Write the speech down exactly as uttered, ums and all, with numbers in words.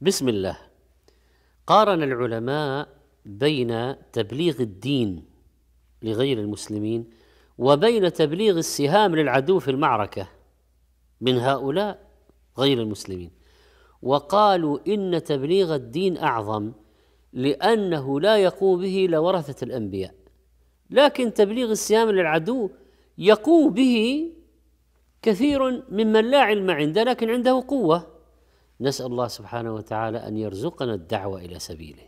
بسم الله. قارن العلماء بين تبليغ الدين لغير المسلمين وبين تبليغ السهام للعدو في المعركة من هؤلاء غير المسلمين، وقالوا إن تبليغ الدين أعظم لأنه لا يقوم به لورثة الأنبياء، لكن تبليغ السهام للعدو يقوم به كثير ممن لا علم عنده لكن عنده قوة. نسأل الله سبحانه وتعالى أن يرزقنا الدعوة إلى سبيله.